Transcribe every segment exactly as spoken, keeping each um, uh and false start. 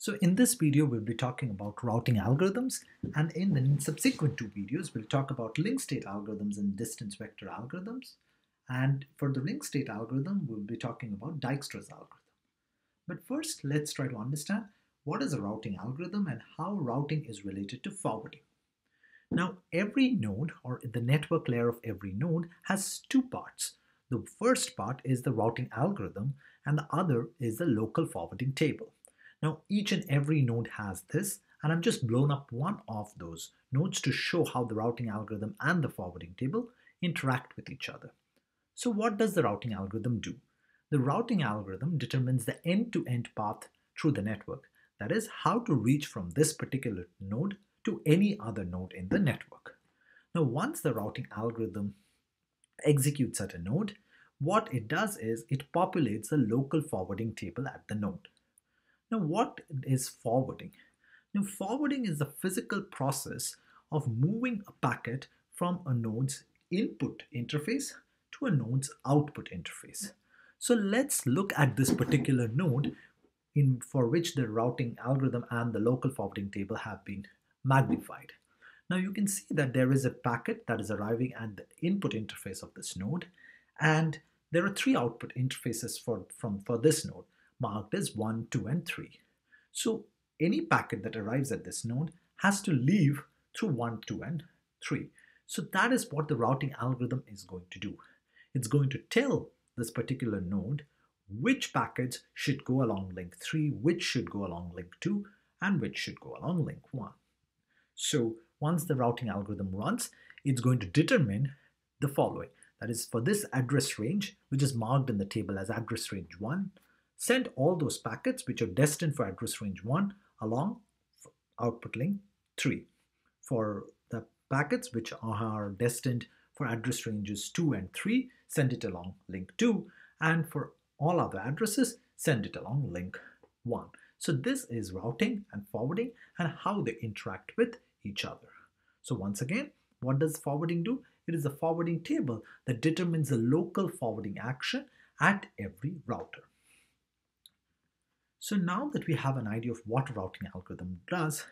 So in this video, we'll be talking about routing algorithms, and in the subsequent two videos, we'll talk about link state algorithms and distance vector algorithms. And for the link state algorithm, we'll be talking about Dijkstra's algorithm. But first, let's try to understand what is a routing algorithm and how routing is related to forwarding. Now, every node, or the network layer of every node, has two parts. The first part is the routing algorithm, and the other is the local forwarding table. Now, each and every node has this, and I've just blown up one of those nodes to show how the routing algorithm and the forwarding table interact with each other. So what does the routing algorithm do? The routing algorithm determines the end-to-end path through the network, that is, how to reach from this particular node to any other node in the network. Now, once the routing algorithm executes at a node, what it does is it populates the local forwarding table at the node. Now, what is forwarding? Now, forwarding is the physical process of moving a packet from a node's input interface to a node's output interface. So let's look at this particular node in, for which the routing algorithm and the local forwarding table have been magnified. Now you can see that there is a packet that is arriving at the input interface of this node, and there are three output interfaces for, from, for this node, marked as one, two, and three. So any packet that arrives at this node has to leave through one, two, and three. So that is what the routing algorithm is going to do. It's going to tell this particular node which packets should go along link three, which should go along link two, and which should go along link one. So once the routing algorithm runs, it's going to determine the following. That is, for this address range, which is marked in the table as address range one, send all those packets which are destined for address range one along output link three. For the packets which are destined for address ranges two and three, send it along link two. And for all other addresses, send it along link one. So this is routing and forwarding and how they interact with each other. So once again, what does forwarding do? It is a forwarding table that determines the local forwarding action at every router. So now that we have an idea of what a routing algorithm does,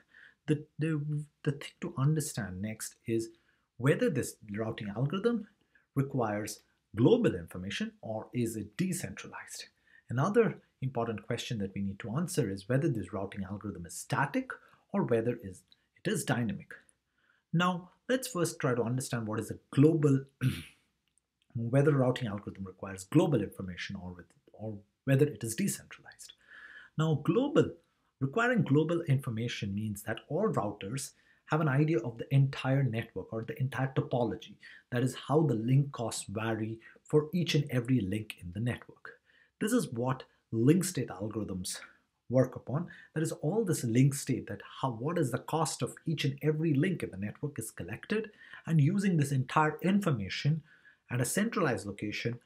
the, the, the thing to understand next is whether this routing algorithm requires global information or is it decentralized. Another important question that we need to answer is whether this routing algorithm is static or whether it is It is dynamic. Now, let's first try to understand what is a global, whether routing algorithm requires global information or, with, or whether it is decentralized. Now, global, requiring global information means that all routers have an idea of the entire network or the entire topology. That is how the link costs vary for each and every link in the network. This is what link state algorithms work upon. That is, all this link state, that how what is the cost of each and every link in the network is collected, and using this entire information at a centralized location,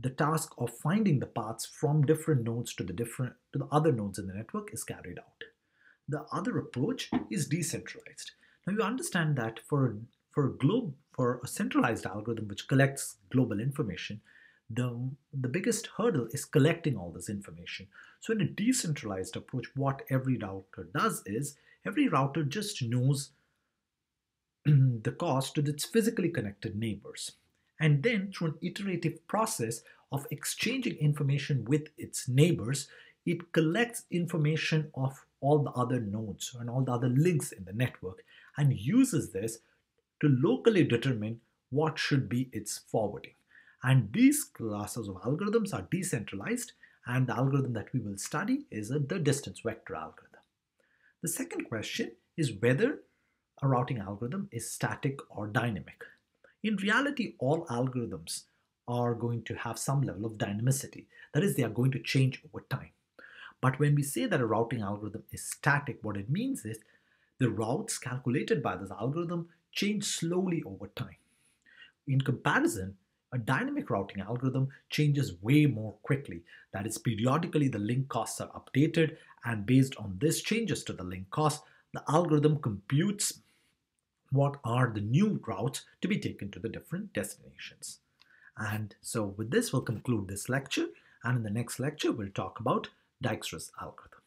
the task of finding the paths from different nodes to the different to the other nodes in the network is carried out. The other approach is decentralized. Now you understand that for for globe for a centralized algorithm which collects global information, The, the biggest hurdle is collecting all this information. So in a decentralized approach, what every router does is every router just knows the cost to its physically connected neighbors. And then through an iterative process of exchanging information with its neighbors, it collects information of all the other nodes and all the other links in the network and uses this to locally determine what should be its forwarding. And these classes of algorithms are decentralized, and the algorithm that we will study is the distance vector algorithm. The second question is whether a routing algorithm is static or dynamic. In reality, all algorithms are going to have some level of dynamicity. That is, they are going to change over time. But when we say that a routing algorithm is static, what it means is the routes calculated by this algorithm change slowly over time. In comparison, a dynamic routing algorithm changes way more quickly. That is, periodically the link costs are updated, and based on this changes to the link cost, the algorithm computes what are the new routes to be taken to the different destinations. And so with this, we'll conclude this lecture, and in the next lecture, we'll talk about Dijkstra's algorithm.